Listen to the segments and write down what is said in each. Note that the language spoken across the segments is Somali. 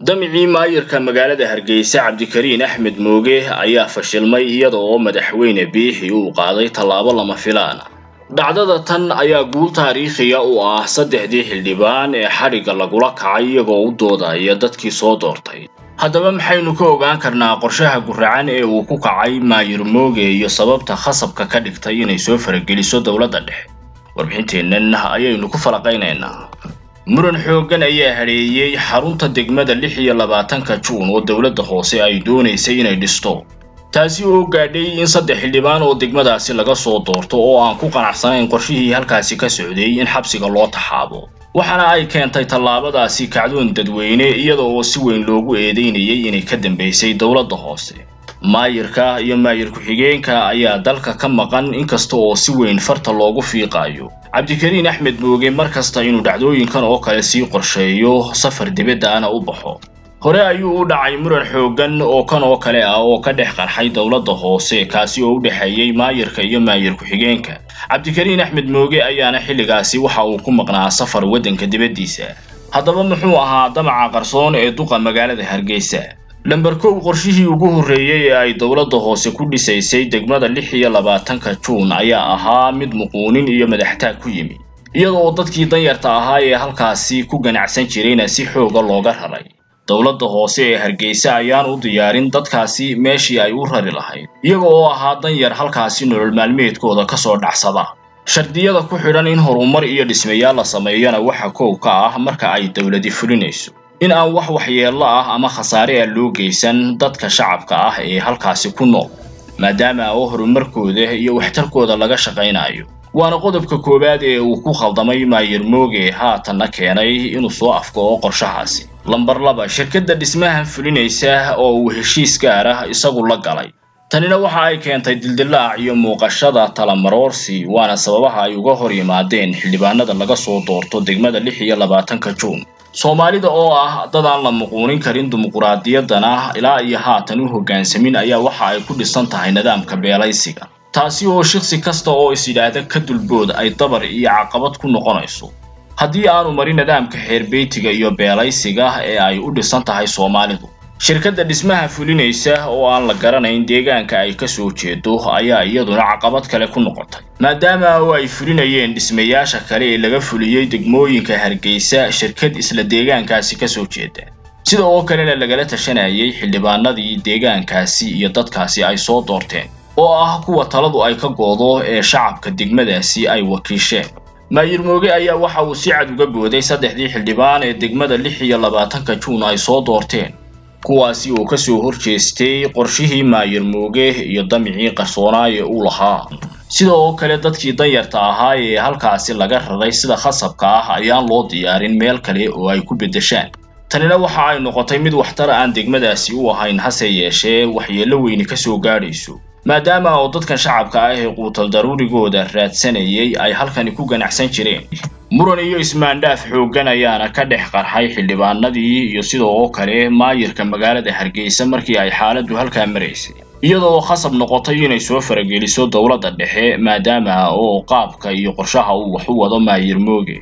damicii maayirka magaalada Hargeysa Cabdi Kariin Ahmed Mooge ayaa fashilmay iyadoo madaxweyne Biixi uu qaaday talaabo lama filaan. Dhacdada tan ayaa guul taariikhiya u ah saddexdii xildhibaan ee xariga lagula kacay iyagoo u doodaya dadkii soo doortay. Haddaba maxaynu ka ogaan karnaa qorshaha gurracan ee uu ku kacay maayir Mooge iyo sababta khasabka ka dhigtay inay soo farageliso dawladda dhexe. Warbixinteenna ayaynu ku falaqaynaynaa. muran xoogan ayaa hareeyay xarunta degmada 26 Juun oo dawladda hoose ay doonaysay inay dhisto. Taasi oo gaadhay in saddex xildhibaan oo degmadaasi laga soo doorto oo aan ku qanacsanayn qorshihii halkaasi ka socday in xabsiga loo taxaabo. Waxaana ay keentay tallaabadaasi kacdoon dadweyne iyadoo si weyn loogu eedeynayay inay ka dambeysay dawladda hoose. maayirka iyo maayir ku xigeenka ayaa dalka ka maqan inkasta oo si weyn farta loogu fiiqayo. Cabdi Kariin Ahmed Mooge markasta inuu dhacdooyinkan oo kale sii qorsheeyo safar dibadda u baxo. Hore ayuu u dhacay muran xoogan oo kan oo kale ah oo ka dhex qarxay dawladda hoose kaasi oo u dhaxeeyay maayirka iyo maayir ku xigeenka. Cabdi Kariin Ahmed Mooge ayaana xilligaasi waxa uu ku maqnaa safar wadanka dibaddiisa. Haddaba muxuu ahaa damaca qarsoon ee duqa magaalada Hargeysa. lambarkow qorshihii ugu horeeyay ay dawladda hoose ku dhisaysay degmada 26 Juun ayaa ahaa mid muquunin iyo madaxtaag ku yimi iyadoo dadkii danyarta ahaa ee halkaasi ku ganacsan jireen si xooga looga raray. Dawladda hoose ee Hargeysa ayaan u diyaarin dadkaasi meeshii ay u rari lahayd iyagoo ahaa danyar halkaasi nolol maalmeedkooda ka soo dhacsada. Shardiyada ku xidhan in horumar iyo dhismayaal la sameeyana waxa koob ka ah marka ay dawladdi fulinayso in aan wax waxyeello ah ama khasaare ah loo geysan dadka shacabka ah ee halkaasi ku nool maadaama oo horumarkooda iyo waxtarkooda laga shaqeynayo. waana qodobka koobaad ee uu ku khaldamay maayir Mooge haatanna keenay inuu soo afko qorshahaasi. lambar 2 shirkadda dhismaha fulinaysa oo uu heshiis gaar ah isagu la galay. tanina waxa ay keentay dildilaac iyo muuqashada talamaroorsi waana sababaha ay uga hor yimaadeen xildhibaanada laga soo doorto degmada 26 Juun. Soomaalida oo ah dad aan la muquunin karin dimuqraadiyadana ilaa iyo haatan u hoggaansamin ayaa waxa ay ku dhisan tahay nidaamka beelaysiga. taasi oo shakhsi kasta oo is yiraahdo ka dulbood ay dabar iyo caqabad ku noqonayso. haddii aanu marin nidaamka xeerbeetiga iyo beelaysiga ee ay u dhisan tahay Soomaalidu. shirkadda dhismaha fulinaysa oo aan la garanayn deegaanka ay ka soo jeedo ayaa iyaduna caqabad kale ku noqotay maadaama ay fulinayeen dhismayaasha kale ee laga fuliyay degmooyinka Hargeysa shirkad isla deegaankaasi ka soo jeeda. sidoo kale lagala tashanayay xildhibaanadii deegaankaasi iyo dadkaasi ay soo doorteen oo ah kuwa taladu ay ka goodo ee shacabka degmadaasi ay wakiisheen. maayir Mooge ayaa waxa uu si cad uga booday saddexdii xildhibaan ee degmada 26 Juun ay soo doorteen. kuwaasi oo ka soo horjeestay qorshihii maayir Mooge iyo damicii qarsoonaaye uu lahaa. sidoo kale dadkii danyarta ahaa ee halkaasi laga raray sida khasabka ah ayaa loo diyaarin meel kale oo ay ku bedeshaan. tanina waxa ay noqotay mid waxtar aan degmadaasi u ahayn hase yeeshee waxyeello weyn ka soo gaarayso maadaama oo dadkan shacabka ah ee quutal daruurigooda raadsanayay ay halkan ku ganacsan jireen. muran iyo ismaandhaaf xoogan ayaana ka dhex qarxay xildhibaanadii iyo sidoo kale maayirka magaalada Hargeysa markii ay xaaladdu halka mareysay iyadoo khasab noqotay inay soo farageliso dawladda dhexe maadaama oo qaabka iyo qorshaha uu wax u wado maayir Mooge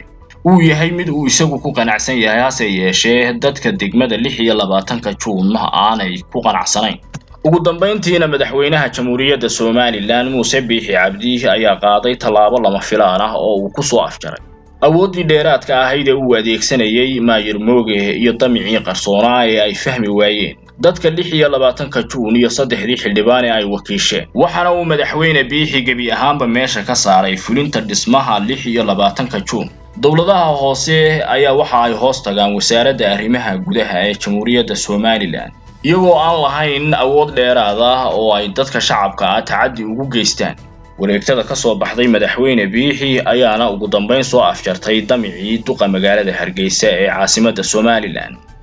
uu yahay mid uu isagu ku qanacsan yahay hase yeeshee dadka degmada 26 Juun aanay ku qanacsanayn. ugu dambeyntiina madaxweynaha jamhuuriyadda Somaliland Muuse Biixi Abdishi ayaa qaaday talaabo lama filaan ah oo uu ku soo afjaray awoodii dheeraadka ahayd ee uu adeegsanayay maayir Mooge iyo damicii qarsoonaa ee ay fahmi waayeen dadka 26 Juun iyo saddexdii xildhibaan ee ay wakiisheen. waxaana uu madaxweyne Biixi gabi ahaanba meesha ka saaray fulinta dhismaha 26 Juun. dawladaha hoose ayaa waxa ay hoos tagaan wasaaradda arrimaha gudaha ee jamhuuriyadda Somaliland iyagoo aan lahayn awood dheeraad ah oo ay dadka shacabka tacaddi ugu geystaan. wareegtada ka soo baxday madaxweyne Biixi ayaana ugu dambeyn soo afjartay damicii duqa magaalada Hargeysa ee caasimadda Somaliland.